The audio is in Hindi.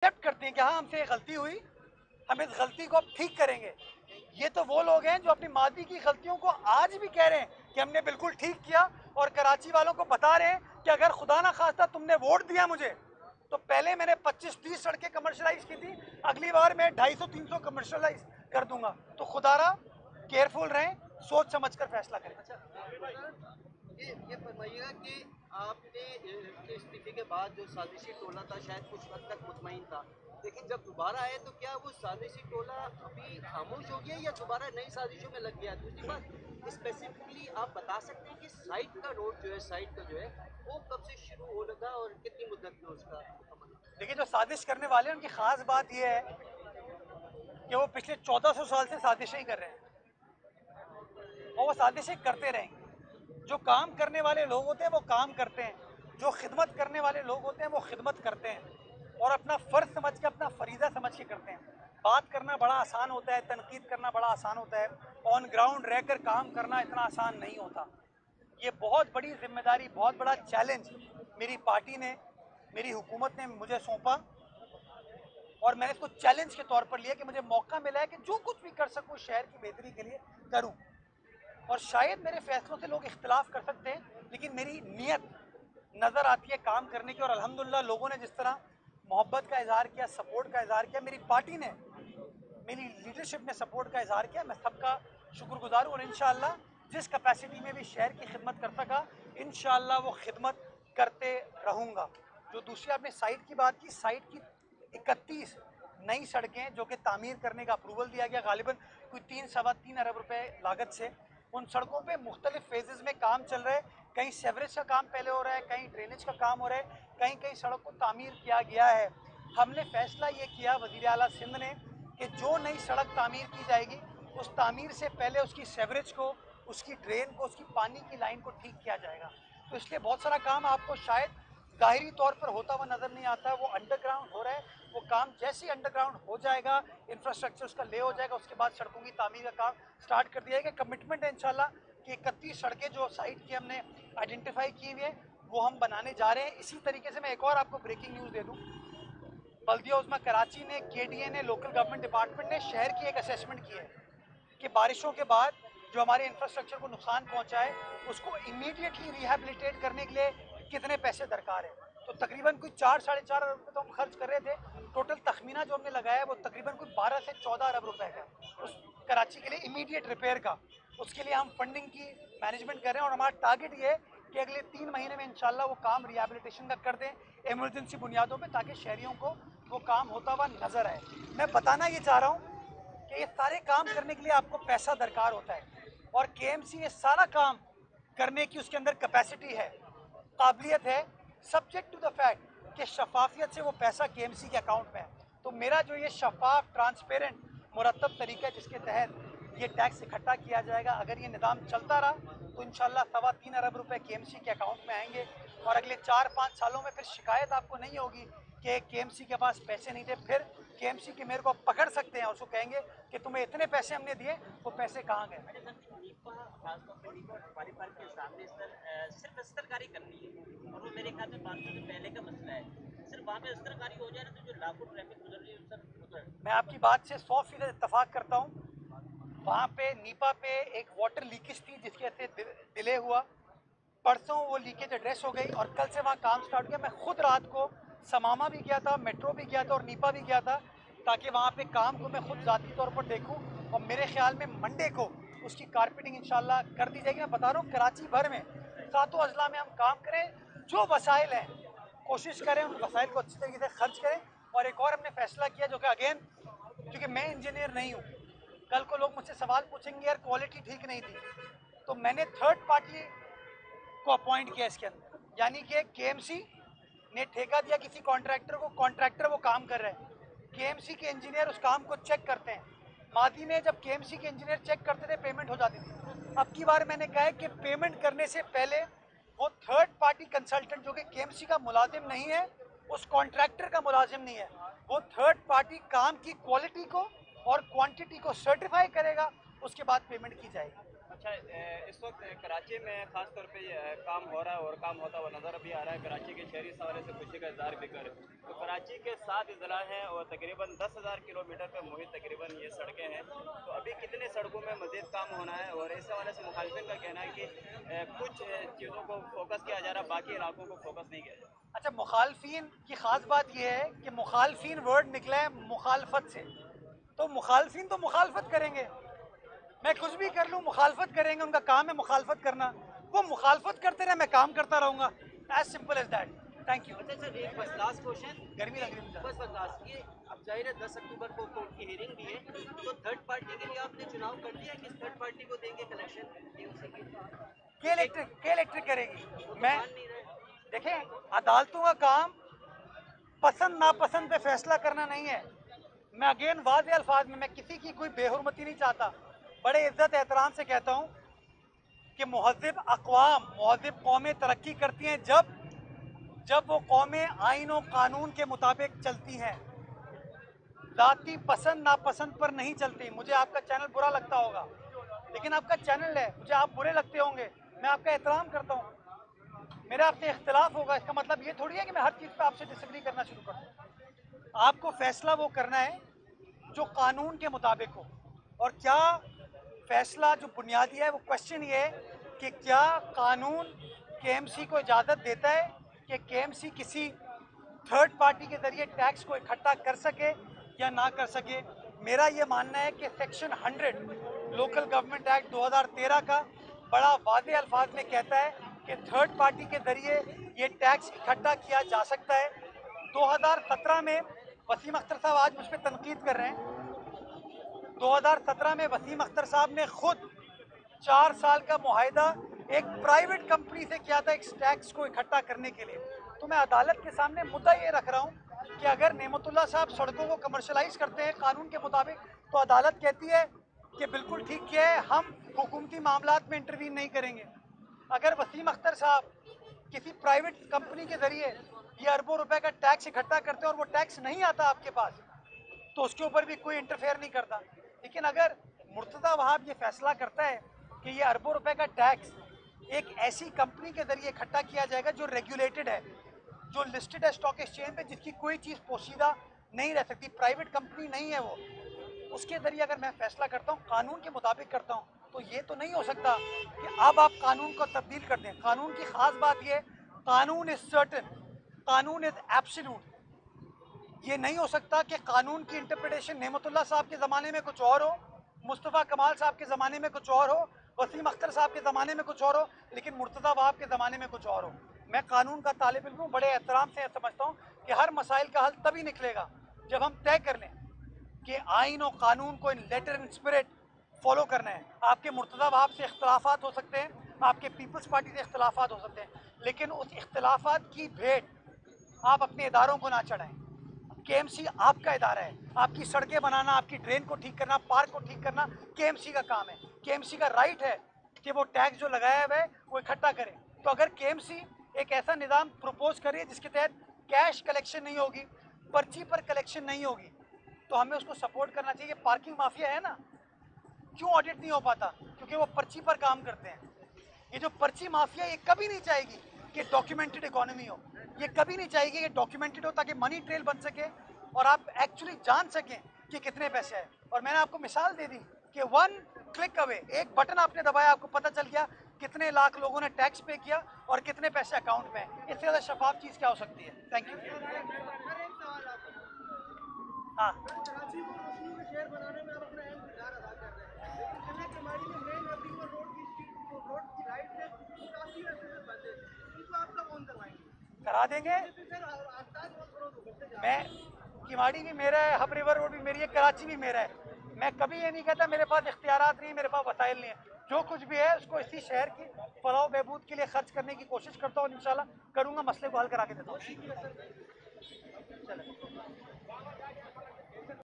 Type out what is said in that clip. एक्सेप्ट करते हैं कि हाँ हमसे गलती हुई, हम इस गलती को अब ठीक करेंगे। ये तो वो लोग हैं जो अपनी माजी की गलतियों को आज भी कह रहे हैं कि हमने बिल्कुल ठीक किया, और कराची वालों को बता रहे हैं कि अगर खुदा ना खास्ता तुमने वोट दिया मुझे तो पहले मैंने 25-30 सड़कें कमर्शलाइज की थी, अगली बार मैं 250-300 कमर्शलाइज कर दूंगा। तो खुदारा केयरफुल रहें, सोच समझ कर फैसला करें। ये बताइएगा कि आपने इस्तीफे के बाद जो साजिशी टोला था शायद कुछ हद तक मुतमईन था, लेकिन जब दोबारा आए तो क्या वो साजिशी टोला अभी खामोश हो गया या दोबारा नई साजिशों में लग गया? दूसरी बात, स्पेसिफिकली आप बता सकते हैं कि साइट का रोड जो है, साइट का जो है वो कब से शुरू हो लगा और कितनी मुद्दत में उसका? देखिए, जो साजिश करने वाले हैं उनकी खास बात यह है कि वो पिछले 1400 साल से साजिशें कर रहे हैं और वो साजिशें करते रहेंगे। जो काम करने वाले लोग होते हैं वो काम करते हैं, जो खिदमत करने वाले लोग होते हैं वो खिदमत करते हैं, और अपना फ़र्ज समझ के, अपना फरीज़ा समझ के करते हैं। बात करना बड़ा आसान होता है, तनकीद करना बड़ा आसान होता है, ऑन ग्राउंड रहकर काम करना इतना आसान नहीं होता। ये बहुत बड़ी जिम्मेदारी, बहुत बड़ा चैलेंज मेरी पार्टी ने, मेरी हुकूमत ने मुझे सौंपा, और मैंने इसको चैलेंज के तौर पर लिया कि मुझे मौका मिला है कि जो कुछ भी कर सकूँ शहर की बेहतरी के लिए करूँ। और शायद मेरे फैसलों से लोग इख्तिलाफ़ कर सकते हैं, लेकिन मेरी नीयत नज़र आती है काम करने की। और अल्हम्दुलिल्लाह लोगों ने जिस तरह मोहब्बत का इज़हार किया, सपोर्ट का इज़हार किया, मेरी पार्टी ने, मेरी लीडरशिप ने सपोर्ट का इज़हार किया, मैं सबका शुक्रगुज़ार हूँ। और इंशाअल्लाह जिस कैपेसिटी में भी शहर की खिदमत कर सका, इंशाअल्लाह वो खिदमत करते रहूँगा। जो दूसरी आपने साइट की बात की, साइट की 31 नई सड़कें जो कि तामीर करने का अप्रूवल दिया गया, गालिबा कोई 3-3.25 अरब रुपये लागत से, उन सड़कों पे मुख्तलिफ फेजेज़ में काम चल रहा है। कहीं सेवरेज का काम पहले हो रहा है, कहीं ड्रेनेज का काम हो रहा है, कहीं कहीं सड़क को तामीर किया गया है। हमने फैसला ये किया वज़ीर आला सिंध ने कि जो नई सड़क तामीर की जाएगी उस तामीर से पहले उसकी सेवरेज को, उसकी ड्रेन को, उसकी पानी की लाइन को ठीक किया जाएगा। तो इसलिए बहुत सारा काम आपको शायद ज़ाहरी तौर पर होता हुआ नज़र नहीं आता है, वो अंडरग्राउंड हो रहा है। वो काम जैसे ही अंडरग्राउंड हो जाएगा, इंफ्रास्ट्रक्चर उसका ले हो जाएगा, उसके बाद सड़कों की तामीर का काम स्टार्ट कर दिया जाएगा। कमिटमेंट है इंशाल्लाह कि 31 सड़कें जो साइट की हमने आइडेंटिफाई की हुई है वो हम बनाने जा रहे हैं। इसी तरीके से मैं एक और आपको ब्रेकिंग न्यूज़ दे दूँ, बल्दिया उज़्मा कराची ने, KDA ने, लोकल गवर्नमेंट डिपार्टमेंट ने शहर की एक असेसमेंट की है कि बारिशों के बाद जो हमारे इंफ्रास्ट्रक्चर को नुकसान पहुँचा है उसको इमीडिएटली रिहेबिलिटेट करने के लिए कितने पैसे दरकार है। तो तकरीबन कोई 4-4.5 अरब रुपये तो हम खर्च कर रहे थे। टोटल तखमीना जो हमने लगाया है वो तकरीबन कोई 12 से 14 अरब रुपए का, उस कराची के लिए इमीडिएट रिपेयर का। उसके लिए हम फंडिंग की मैनेजमेंट कर रहे हैं, और हमारा टारगेट ये है कि अगले 3 महीने में इंशाल्लाह वो काम रिहेबिलिटेशन का कर दें एमरजेंसी बुनियादों पर, ताकि शहरियों को वो काम होता हुआ नज़र आए। मैं बताना ये चाह रहा हूँ कि ये सारे काम करने के लिए आपको पैसा दरकार होता है, और KMC ये सारा काम करने की उसके अंदर कैपेसिटी है, काबिलियत है, सब्जेक्ट टू द फैक्ट कि शफाफियत से वो पैसा KMC के अकाउंट में है। तो मेरा जो ये शफाफ, ट्रांसपेरेंट, मुरतब तरीका है जिसके तहत ये टैक्स इकट्ठा किया जाएगा, अगर ये निज़ाम चलता रहा तो इंशाल्लाह 3.25 अरब रुपए KMC के अकाउंट में आएंगे, और अगले 4-5 सालों में फिर शिकायत आपको नहीं होगी कि KMC के पास पैसे नहीं थे। फिर KMC के मेयर को आप पकड़ सकते हैं, उसको कहेंगे कि तुम्हें इतने पैसे हमने दिए, वो पैसे कहाँ गए। मैं आपकी बात से 100% इत्तफाक करता हूँ। वहाँ पे नीपा पे एक वाटर लीकेज थी जिसकी वजह से डिले हुआ, परसों वो लीकेज एड्रेस हो गई और कल से वहाँ काम स्टार्ट हो गया। मैं खुद रात को समामा भी गया था, मेट्रो भी गया था और नीपा भी गया था, ताकि वहाँ पे काम को मैं खुद ज़ाती तौर पर देखूँ, और मेरे ख्याल में मंडे को उसकी कारपेटिंग इंशाल्लाह कर दी जाएगी। मैं बता रहा हूँ कराची भर में 7 अजला में हम काम करें, जो वसाइल हैं कोशिश करें उन वसाइल को अच्छी तरीके से खर्च करें। और एक और हमने फैसला किया जो कि अगेन, क्योंकि मैं इंजीनियर नहीं हूँ, कल को लोग मुझसे सवाल पूछेंगे यार क्वालिटी ठीक नहीं थी, तो मैंने थर्ड पार्टी को अपॉइंट किया इसके अंदर, यानी कि KMC ने ठेका दिया किसी कॉन्ट्रैक्टर को, कॉन्ट्रैक्टर वो काम कर रहे हैं, KMC के इंजीनियर उस काम को चेक करते हैं। मादी में जब KMC के इंजीनियर चेक करते थे पेमेंट हो जाती थी, अब की बार मैंने कहा है कि पेमेंट करने से पहले वो थर्ड पार्टी कंसल्टेंट जो कि KMC का मुलाजिम नहीं है, उस कॉन्ट्रैक्टर का मुलाजिम नहीं है, वो थर्ड पार्टी काम की क्वालिटी को और क्वान्टिटी को सर्टिफाई करेगा, उसके बाद पेमेंट की जाएगी। अच्छा, इस वक्त कराची में खास तौर पे काम हो रहा है और काम होता हुआ नज़र भी आ रहा है। कराची के शहरी इस हवाले से खुशी का इजहार भी कर रहे हैं। तो कराची के 7 ज़िला हैं और तकरीबन 10,000 किलोमीटर पर मुहित तकरीबन ये सड़कें हैं। तो अभी कितने सड़कों में मज़ीद काम होना है और इस हवाले से मुखालिफिन का कहना है कि कुछ चीज़ों को फोकस किया जा रहा है, बाकी इलाकों को फोकस नहीं किया जा रहा। अच्छा, मुखालफिन की ख़ास बात यह है कि मुखालफिन वर्ड निकला है मुखालफत से, तो मुखालफिन तो मुखालफत करेंगे। मैं कुछ भी कर लूँ मुखालफत करेंगे, उनका काम है मुखालफत करना। वो मुखालफत करते रहे, मैं काम करता रहूँगा, as simple as that. Thank you. अच्छा सर, एक बस लास्ट क्वेश्चन, गर्मी लग रही है, बस लास्ट ये, अब जाहिर है 10 अक्टूबर को कोर्ट की हियरिंग भी है, तो थर्ड पार्टी के लिए आपने चुनाव कर दिया कि थर्ड पार्टी को देंगे कलेक्शन? के इलेक्ट्रिक करेगी। मैं देखें, अदालतों का काम पसंद नापसंद पे फैसला करना नहीं है। मैं अगेन वाज़े अल्फाज में, मैं किसी की कोई बेहुरमती नहीं चाहता, बड़े इज्जत एहतराम से कहता हूँ कि महज़ब अक़वाम, महज़ब कौमें तरक्की करती हैं जब वो कौमें आइन और कानून के मुताबिक चलती हैं, ज़ाती पसंद नापसंद पर नहीं चलती। मुझे आपका चैनल बुरा लगता होगा, लेकिन आपका चैनल है, मुझे आप बुरे लगते होंगे, मैं आपका एहतराम करता हूँ। मेरा आपसे इख्तिलाफ होगा, इसका मतलब ये थोड़ी है कि मैं हर चीज़ पर आपसे डिसग्री करना शुरू कर दूँ। आपको फैसला वो करना है जो कानून के मुताबिक हो, और क्या फैसला जो बुनियादी है, वो क्वेश्चन ये है कि क्या कानून केएमसी को इजाज़त देता है कि केएमसी किसी थर्ड पार्टी के ज़रिए टैक्स को इकट्ठा कर सके या ना कर सके। मेरा ये मानना है कि सेक्शन 100 लोकल गवर्नमेंट एक्ट 2013 का बड़ा वादे अल्फाज में कहता है कि थर्ड पार्टी के ज़रिए ये टैक्स इकट्ठा किया जा सकता है। 2017 में वसीम अख्तर साहब आज मुझ पर तनकीद कर रहे हैं, 2017 में वसीम अख्तर साहब ने ख़ुद 4 साल का मुआहदा एक प्राइवेट कंपनी से किया था इस टैक्स को इकट्ठा करने के लिए। तो मैं अदालत के सामने मुद्दा ये रख रहा हूँ कि अगर नेमतुल्ला साहब सड़कों को कमर्शलाइज करते हैं कानून के मुताबिक, तो अदालत कहती है कि बिल्कुल ठीक किया है, हम हुकूमती मामलों में इंटरवीन नहीं करेंगे। अगर वसीम अख्तर साहब किसी प्राइवेट कंपनी के ज़रिए ये अरबों रुपए का टैक्स इकट्ठा करते हैं और वो टैक्स नहीं आता आपके पास, तो उसके ऊपर भी कोई इंटरफेयर नहीं करता। लेकिन अगर मुर्तज़ा वहाब ये फैसला करता है कि ये अरबों रुपए का टैक्स एक ऐसी कंपनी के ज़रिए इकट्ठा किया जाएगा जो रेगुलेटेड है, जो लिस्टेड है स्टॉक एक्सचेंज पर, जिसकी कोई चीज़ पोशीदा नहीं रह सकती, प्राइवेट कंपनी नहीं है वो, उसके ज़रिए अगर मैं फैसला करता हूँ कानून के मुताबिक करता हूँ, तो ये तो नहीं हो सकता कि अब आप कानून को तब्दील कर दें। कानून की ख़ास बात ये, कानून इज़ सर्टन, कानून इज़ एब्सोल्यूट। ये नहीं हो सकता कि कानून की इंटरप्रिटेशन नेमतुल्ला साहब के ज़माने में कुछ और हो, मुस्तफ़ा कमाल साहब के ज़माने में कुछ और हो, वसीम अख्तर साहब के ज़माने में कुछ और हो, लेकिन मुर्तज़ा वहाब के ज़माने में कुछ और हो। मैं कानून का तालिब इल्म हूँ, बड़े एहतराम से समझता हूँ कि हर मसाइल का हल तभी निकलेगा जब हम तय कर लें कि आइन और कानून को in letter and spirit follow करना है। आपके मुर्तज़ा वहाब से इख्तलाफात हो सकते हैं, आपके पीपल्स पार्टी से इख्तलाफात हो सकते हैं, लेकिन उस इख्तलाफात की भेंट आप अपने इदारों को ना चढ़ाएं। केएमसी आपका इदारा है, आपकी सड़कें बनाना, आपकी ड्रेन को ठीक करना, पार्क को ठीक करना केएमसी का काम है। केएमसी का राइट है कि वो टैक्स जो लगाया हुआ है वो इकट्ठा करें। तो अगर केएमसी एक ऐसा निज़ाम प्रपोज करे जिसके तहत कैश कलेक्शन नहीं होगी, पर्ची पर कलेक्शन नहीं होगी, तो हमें उसको सपोर्ट करना चाहिए। पार्किंग माफिया है ना, क्यों ऑडिट नहीं हो पाता? क्योंकि वो पर्ची पर काम करते हैं। ये जो पर्ची माफिया, ये कभी नहीं चाहेगी कि डॉक्यूमेंटेड इकोनॉमी हो, ये कभी नहीं चाहेगी कि डॉक्यूमेंटेड हो, ताकि मनी ट्रेल बन सके और आप एक्चुअली जान सकें कि कितने पैसे हैं। और मैंने आपको मिसाल दे दी कि 1 क्लिक अवे, एक बटन आपने दबाया, आपको पता चल गया कितने लाख लोगों ने टैक्स पे किया और कितने पैसे अकाउंट में। इससे ज़्यादा शफाफ चीज़ क्या हो सकती है? Thank you. हाँ, करा देंगे। मैं किमाड़ी भी मेरा है, हब रिवर रोड भी मेरी है, कराची भी मेरा है। मैं कभी ये नहीं कहता मेरे पास इख्तियारात नहीं, मेरे पास वसाइल नहीं है। जो कुछ भी है उसको इसी शहर की फलाह बहबूद के लिए खर्च करने की कोशिश करता हूँ और इंशाल्लाह करूँगा, मसले को हल करा के देता हूँ।